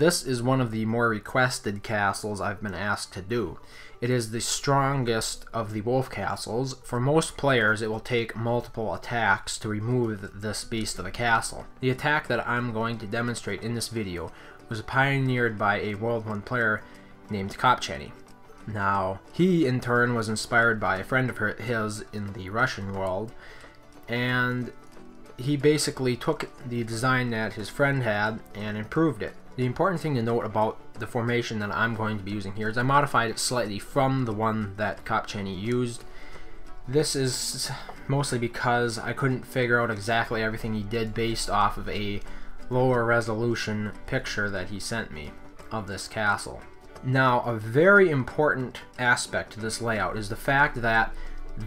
this is one of the more requested castles I've been asked to do. It is the strongest of the wolf castles. For most players, it will take multiple attacks to remove this beast of a castle. The attack that I'm going to demonstrate in this video was pioneered by a World 1 player named Kopcheny. Now, he in turn was inspired by a friend of his in the Russian world, and he basically took the design that his friend had and improved it. The important thing to note about the formation that I'm going to be using here is I modified it slightly from the one that Kopcheny used. This is mostly because I couldn't figure out exactly everything he did based off of a lower resolution picture that he sent me of this castle. Now, a very important aspect to this layout is the fact that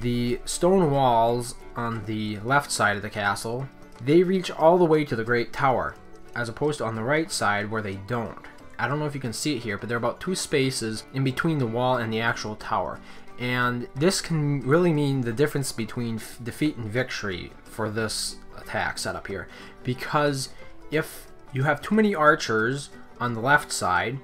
the stone walls on the left side of the castle, they reach all the way to the Great Tower, as opposed to on the right side where they don't. I don't know if you can see it here, but there are about 2 spaces in between the wall and the actual tower. And this can really mean the difference between defeat and victory for this attack setup here. Because if you have too many archers on the left side,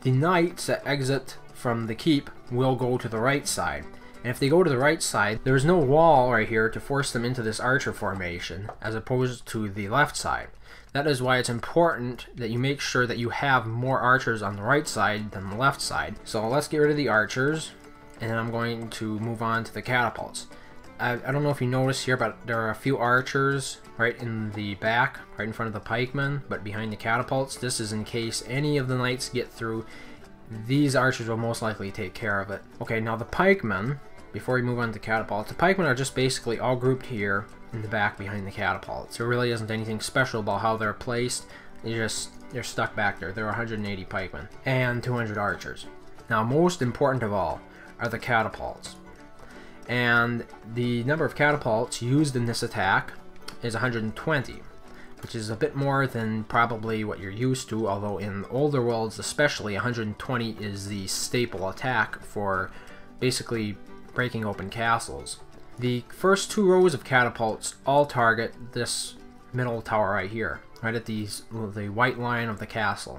the knights that exit from the keep will go to the right side. And if they go to the right side, there's no wall right here to force them into this archer formation, as opposed to the left side. That is why it's important that you make sure that you have more archers on the right side than the left side. So let's get rid of the archers, and then I'm going to move on to the catapults. I don't know if you notice here, but there are a few archers right in the back, right in front of the pikemen, but behind the catapults. This is in case any of the knights get through. These archers will most likely take care of it. Okay, now the pikemen, before we move on to catapults, the pikemen are just basically all grouped here in the back behind the catapults. There really isn't anything special about how they're placed. They're stuck back there. There are 180 pikemen and 200 archers. Now, most important of all are the catapults. And the number of catapults used in this attack is 120, which is a bit more than probably what you're used to, although in older worlds especially, 120 is the staple attack for basically breaking open castles. The first 2 rows of catapults all target this middle tower right here, right at the white line of the castle.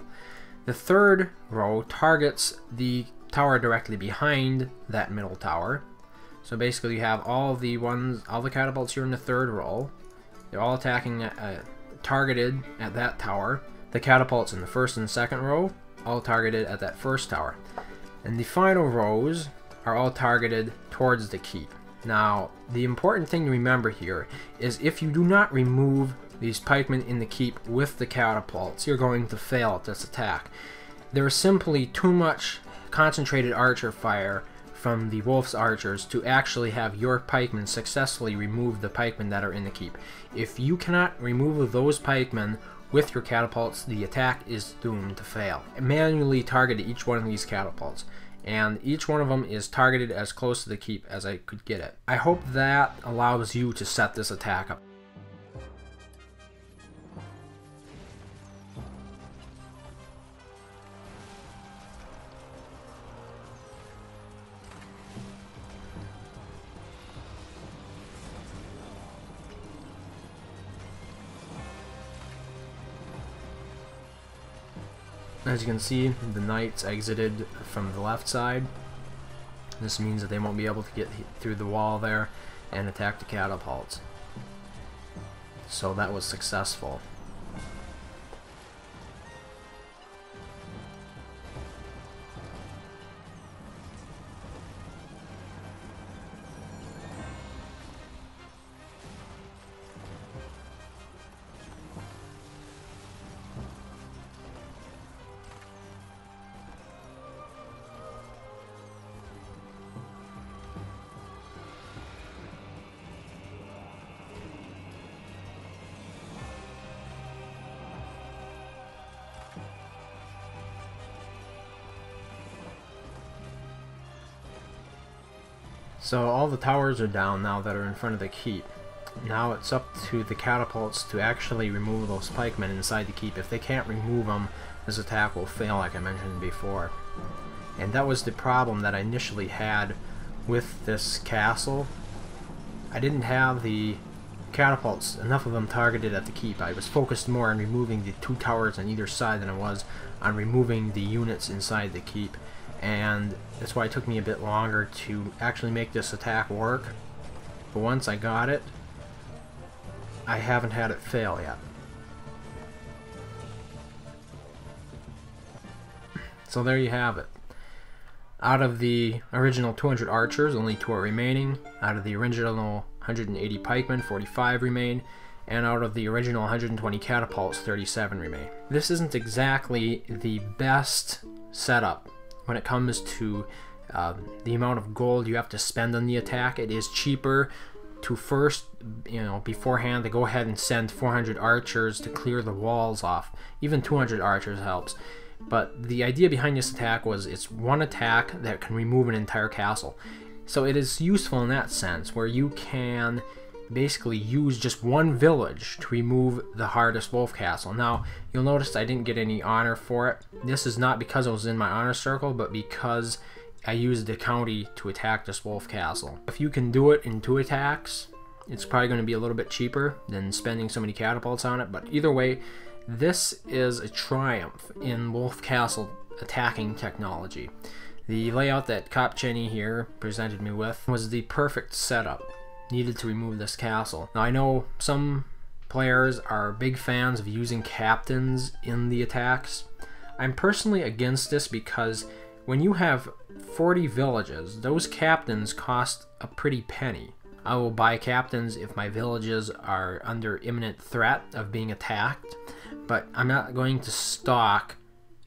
The third row targets the tower directly behind that middle tower. So basically you have all the catapults here in the third row. They're all attacking, targeted at that tower. The catapults in the first and second row, all targeted at that first tower. And the final rows are all targeted towards the keep. Now, the important thing to remember here is if you do not remove these pikemen in the keep with the catapults, you're going to fail at this attack. There is simply too much concentrated archer fire from the wolf's archers to actually have your pikemen successfully remove the pikemen that are in the keep. If you cannot remove those pikemen with your catapults, the attack is doomed to fail. Manually target each one of these catapults, and each one of them is targeted as close to the keep as I could get it. I hope that allows you to set this attack up. As you can see, the knights exited from the left side. This means that they won't be able to get through the wall there and attack the catapults. So that was successful. So all the towers are down now that are in front of the keep. Now it's up to the catapults to actually remove those pikemen inside the keep. If they can't remove them, this attack will fail, like I mentioned before. And that was the problem that I initially had with this castle. I didn't have the catapults, enough of them targeted at the keep. I was focused more on removing the two towers on either side than I was on removing the units inside the keep, and that's why it took me a bit longer to actually make this attack work. But once I got it, I haven't had it fail yet. So there you have it. Out of the original 200 archers, only 2 are remaining. Out of the original 180 pikemen, 45 remain. And out of the original 120 catapults, 37 remain. This isn't exactly the best setup when it comes to the amount of gold you have to spend on the attack. It is cheaper to first, beforehand, to go ahead and send 400 archers to clear the walls off. Even 200 archers helps. But the idea behind this attack was it's one attack that can remove an entire castle. So it is useful in that sense, where you can basically use just one village to remove the hardest wolf castle. Now, you'll notice I didn't get any honor for it. This is not because it was in my honor circle, but because I used the county to attack this wolf castle. If you can do it in 2 attacks, it's probably going to be a little bit cheaper than spending so many catapults on it, but either way, this is a triumph in Wolf Castle attacking technology. The layout that Kopcheny here presented me with was the perfect setup needed to remove this castle. Now I know some players are big fans of using captains in the attacks. I'm personally against this because when you have 40 villages, those captains cost a pretty penny. I will buy captains if my villages are under imminent threat of being attacked, but I'm not going to stock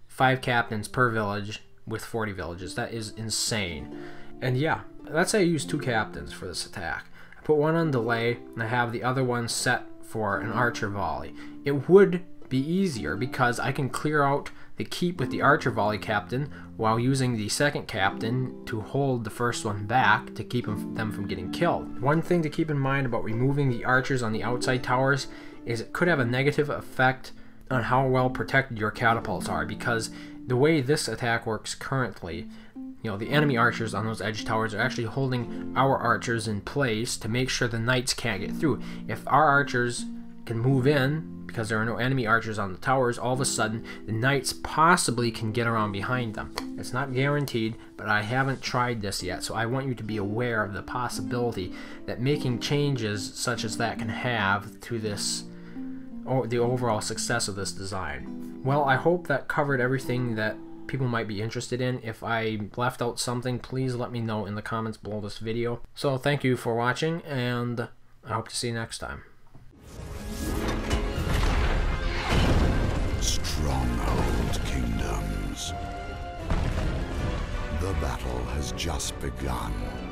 5 captains per village with 40 villages. That is insane. And yeah, let's say I use 2 captains for this attack. I put one on delay, and I have the other one set for an archer volley. It would be easier because I can clear out the keep with the archer volley captain while using the second captain to hold the first one back to keep them from getting killed. One thing to keep in mind about removing the archers on the outside towers is it could have a negative effect on how well protected your catapults are, because the way this attack works currently, the enemy archers on those edge towers are actually holding our archers in place to make sure the knights can't get through. If our archers can move in, because there are no enemy archers on the towers, all of a sudden the knights possibly can get around behind them. It's not guaranteed, but I haven't tried this yet, so I want you to be aware of the possibility that making changes such as that can have to this, or the overall success of this design. Well, I hope that covered everything that people might be interested in. If I left out something, please let me know in the comments below this video. So thank you for watching, and I hope to see you next time. Stronghold Kingdoms. The battle has just begun.